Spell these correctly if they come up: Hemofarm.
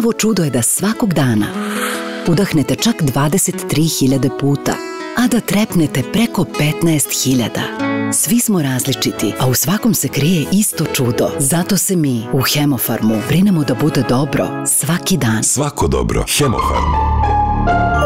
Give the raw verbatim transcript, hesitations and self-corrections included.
Pravo čudo je da svakog dana udahnete čak dvadeset tri hiljade puta, a da trepnete preko petnaest hiljada. Svi smo različiti, a u svakom se krije isto čudo. Zato se mi u Hemofarmu brinemo da bude dobro svaki dan. Svako dobro. Hemofarm.